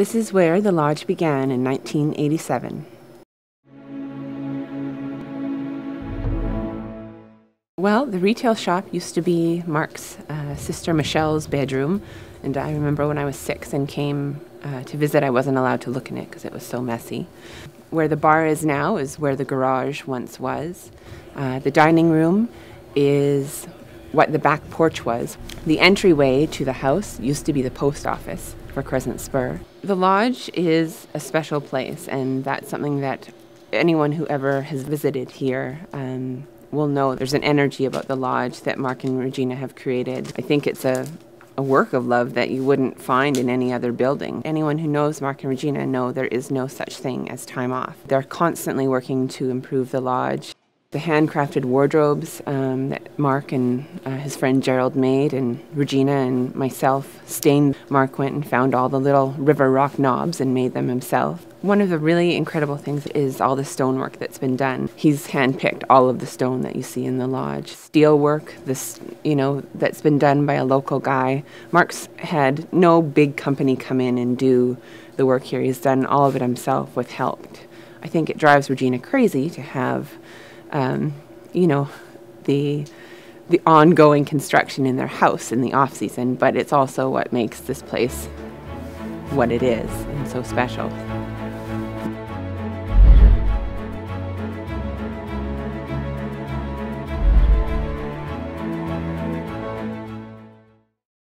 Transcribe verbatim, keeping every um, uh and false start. This is where the lodge began in nineteen eighty-seven. Well, the retail shop used to be Mark's uh, sister Michelle's bedroom, and I remember when I was six and came uh, to visit, I wasn't allowed to look in it because it was so messy. Where the bar is now is where the garage once was. Uh, the dining room is what the back porch was. The entryway to the house used to be the post office for Crescent Spur. The lodge is a special place, and that's something that anyone who ever has visited here um, will know. There's an energy about the lodge that Mark and Regina have created. I think it's a, a work of love that you wouldn't find in any other building. Anyone who knows Mark and Regina know there is no such thing as time off. They're constantly working to improve the lodge. The handcrafted wardrobes um, that Mark and uh, his friend Gerald made, and Regina and myself stained. Mark went and found all the little river rock knobs and made them himself. One of the really incredible things is all the stonework that's been done. He's handpicked all of the stone that you see in the lodge. Steelwork, this, you know, that's been done by a local guy. Mark's had no big company come in and do the work here. He's done all of it himself with help. I think it drives Regina crazy to have Um, you know, the the ongoing construction in their house in the off season, but it's also what makes this place what it is and so special.